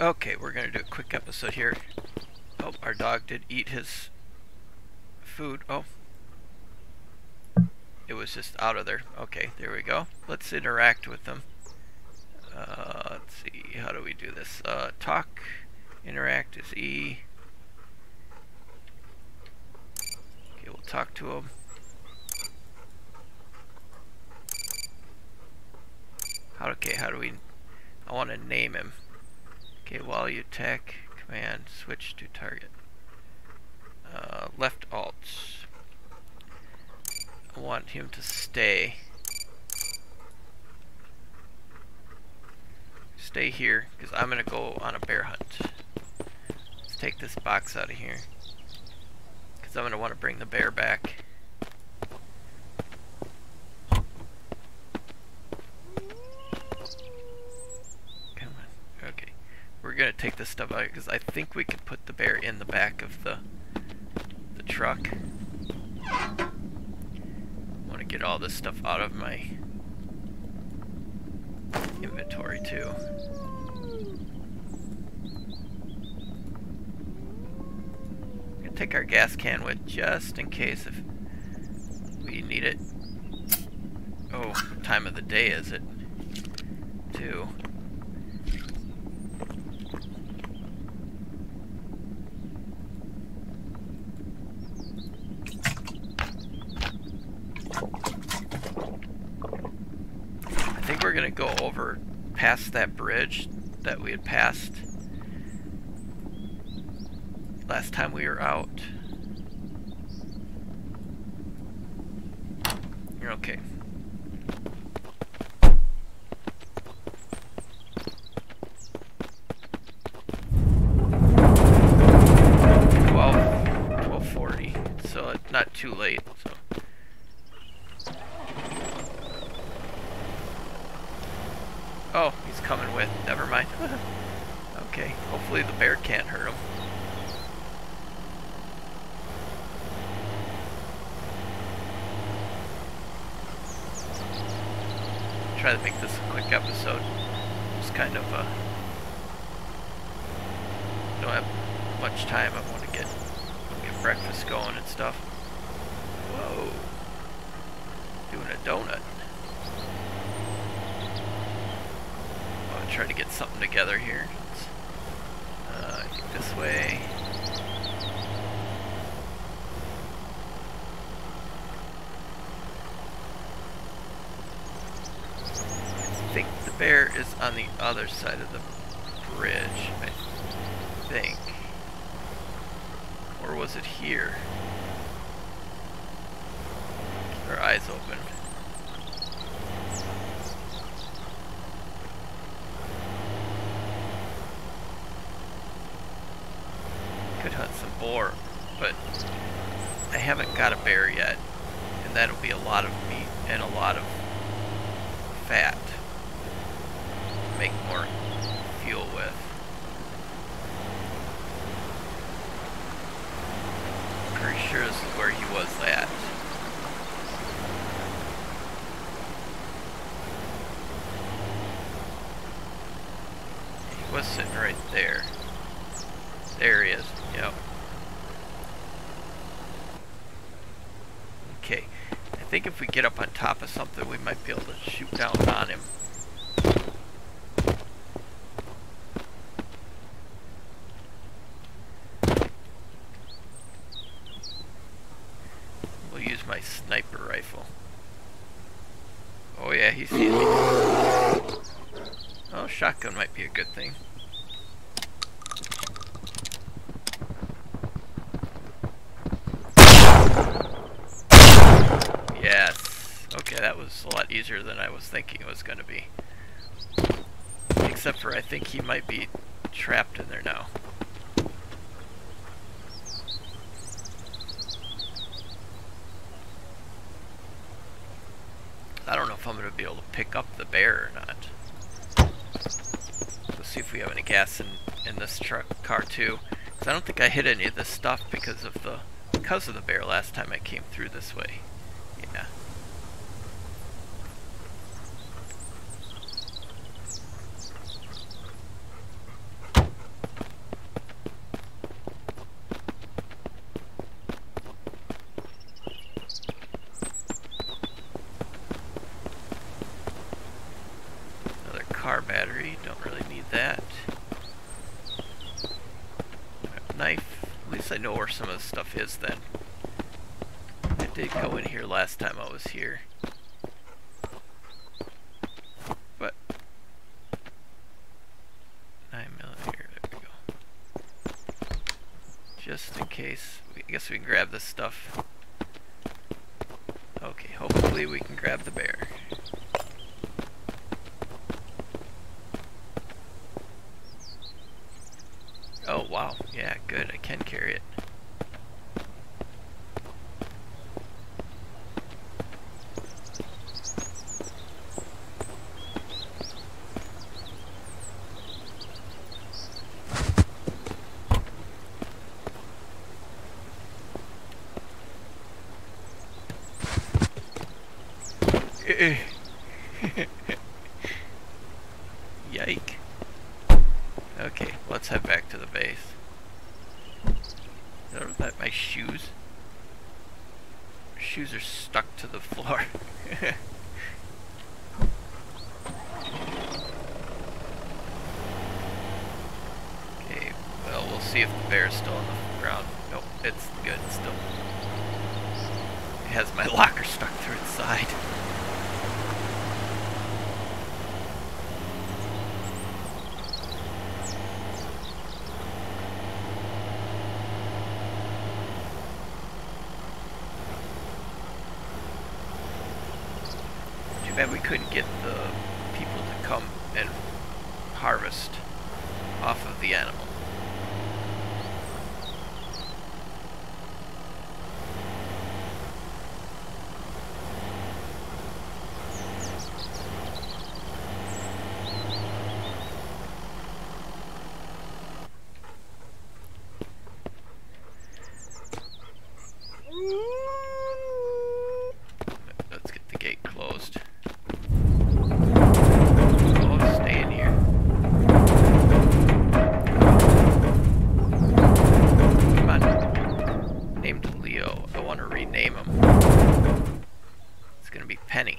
Okay, we're gonna do a quick episode here. Oh, our dog did eat his food. Oh, it was just out of there. Okay, there we go. Let's interact with them. Let's see, how do we do this? Talk, interact is E. Okay, we'll talk to them. Okay, how do we... I want to name him. Okay, while you attack, command, switch to target. Left alt. I want him to stay. Stay here, because I'm going to go on a bear hunt. Let's take this box out of here, because I'm going to want to bring the bear back. Gonna take this stuff out because I think we could put the bear in the back of the truck. I want to get all this stuff out of my inventory too. I'm gonna take our gas can with just in case if we need it. Oh, what time of the day is it? 2. Go over past that bridge that we had passed last time we were out. You're okay. Try to make this a quick episode. Just kind of don't have much time. I want to get breakfast going and stuff. Whoa, doing a donut. I'm gonna try to get something together here. I think this way. Bear is on the other side of the bridge, I think. Or was it here? Keep our eyes open. Could hunt some boar, but I haven't got a bear yet, and that'll be a lot of meat and a lot of fat. Make more fuel with. Pretty sure this is where he was at. He was sitting right there. There he is. Yep. Okay. I think if we get up on top of something, we might be able to shoot down on him. Shotgun might be a good thing. Yes. Okay, that was a lot easier than I was thinking it was going to be. Except for I think he might be trapped in there now. I don't know if I'm going to be able to pick up the bear or not. See if we have any gas in this truck car too, because I don't think I hit any of this stuff because of the bear last time I came through this way. Yeah. that. Knife. At least I know where some of this stuff is then. I did go in here last time I was here. But 9mm, there we go. Just in case. I guess we can grab this stuff. Okay, hopefully we can grab the bear. Oh wow, yeah, good, I can carry it. Yike. Okay, let's head back to the base. Is that my shoes? My shoes are stuck to the floor. Okay, well, we'll see if the bear is still on the ground. Nope, it's good still. It has my locker stuck through its side. And we couldn't get the people to come and harvest off of the animal. Penny.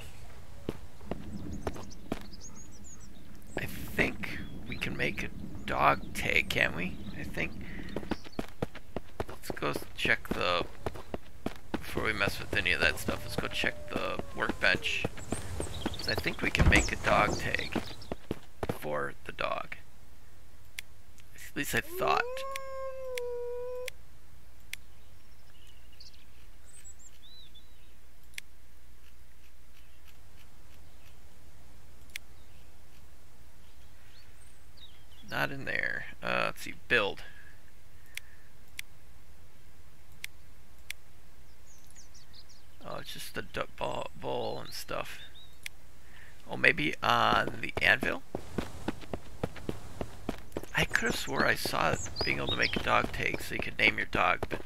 I think we can make a dog tag, can't we? I think. Let's go check the... Before we mess with any of that stuff, let's go check the workbench. So I think we can make a dog tag for the dog. At least I thought. Not in there. Let's see, build. Oh, it's just the bowl and stuff. Oh, maybe on the anvil? I could have swore I saw it being able to make a dog tag so you could name your dog, but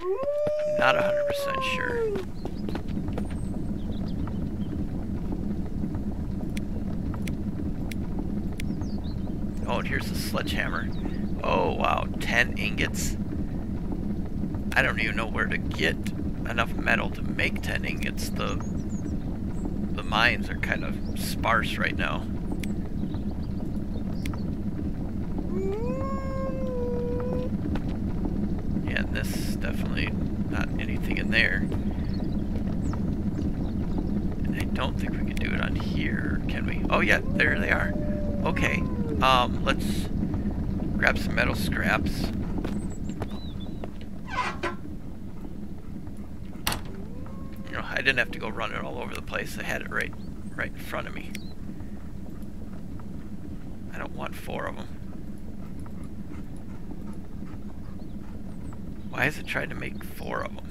I'm not 100% sure. Oh, and here's the sledgehammer. Oh, wow, 10 ingots? I don't even know where to get enough metal to make 10 ingots. The mines are kind of sparse right now. Yeah, and this is definitely not anything in there. And I don't think we can do it on here, can we? Oh, yeah, there they are. Okay. Let's grab some metal scraps. You know, I didn't have to go running all over the place. I had it right in front of me. I don't want 4 of them. Why is it trying to make 4 of them?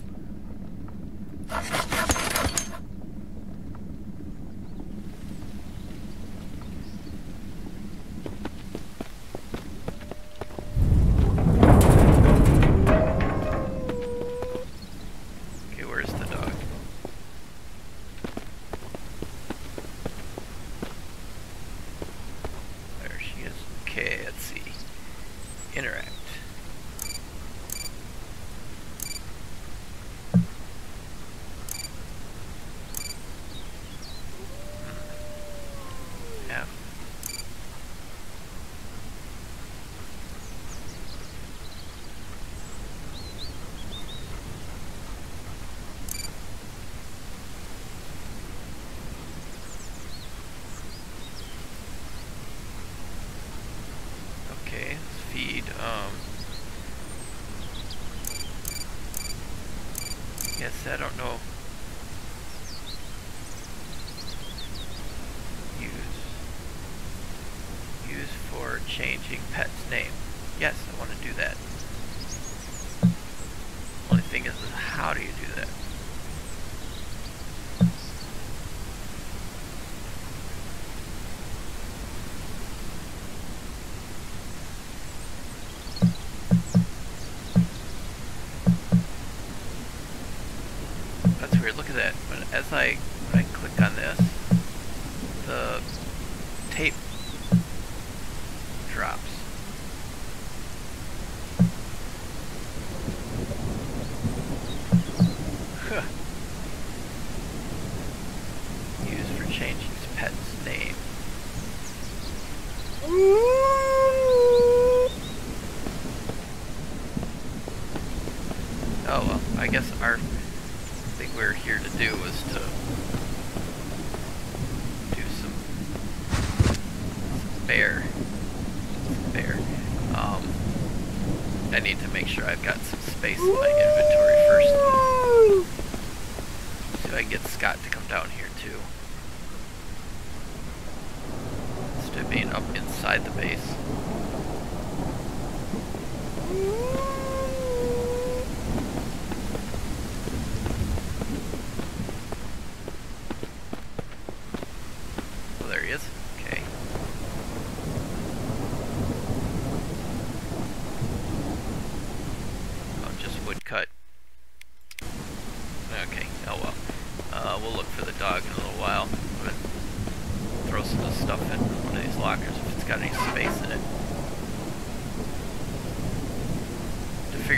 Okay, let's feed. Yes, I don't know. Use for changing pet's name. Yes, I want to do that. Only thing is, how do you do that? When I click on this, the tape drops. Huh. Used for changing his pet's name. Oh well, I guess our thing we're here to do is to do some bear. I need to make sure I've got some space in my inventory first. So I can get Scott to come down here too. Instead of being up inside the base.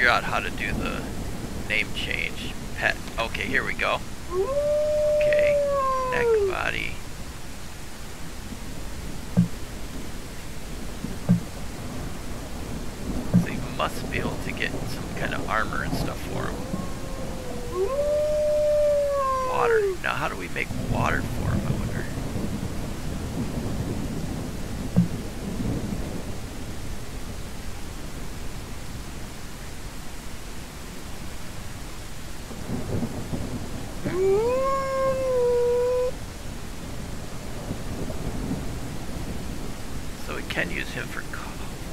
Out how to do the name change pet. Okay, here we go. Okay, neck, body. So you must be able to get some kind of armor and stuff for him. Water. Now how do we make water for him? I wonder. Can use him for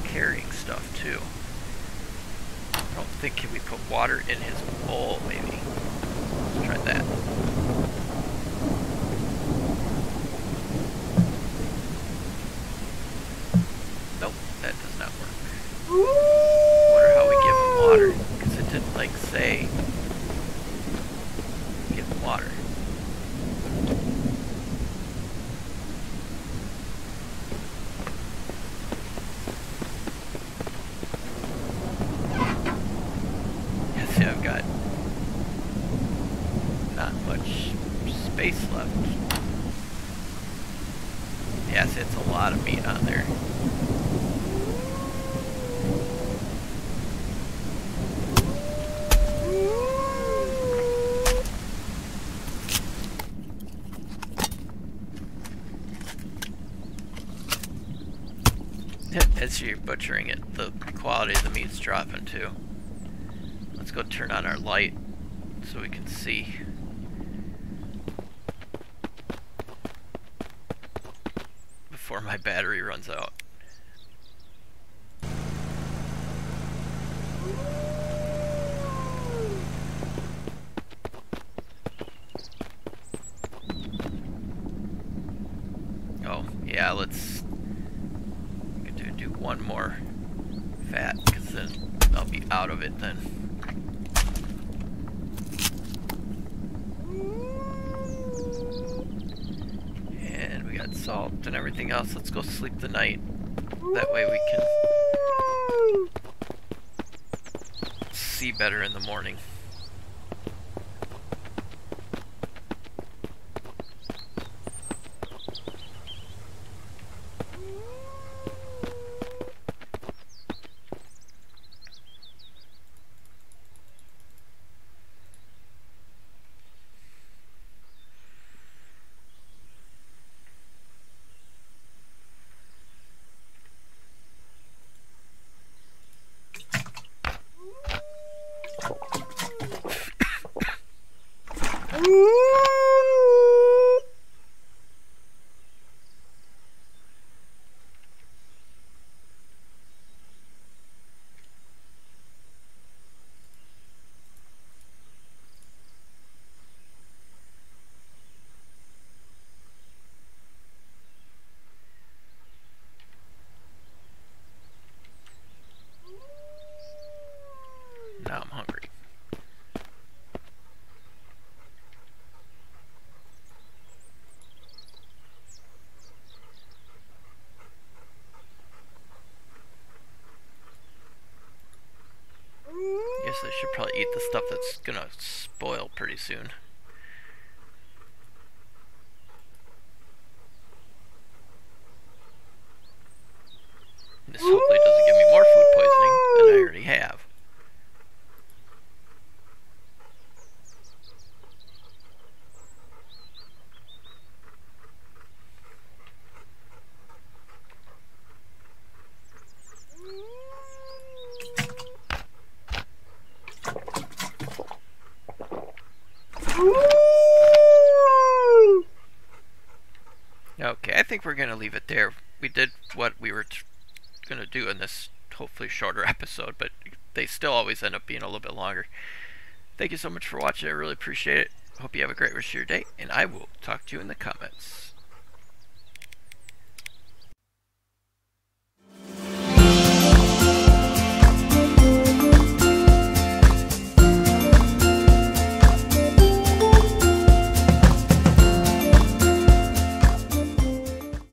carrying stuff too. I don't think, can we put water in his bowl maybe? Let's try that. Nope, that does not work. I wonder how we give him water, because it didn't like say give him water. As you're butchering it, the quality of the meat's dropping too. Let's go turn on our light so we can see. Before my battery runs out. Oh, yeah, let's... one more fat, because then I'll be out of it then. And we got salt and everything else. Let's go sleep the night. That way we can see better in the morning. Now I'm hungry. Guess I should probably eat the stuff that's gonna spoil pretty soon. This hopefully doesn't give me more food poisoning than I already have. Okay, I think we're gonna leave it there. We did what we were gonna do in this hopefully shorter episode, but they still always end up being a little bit longer. Thank you so much for watching. I really appreciate it. Hope you have a great rest of your day, and I will talk to you in the comments.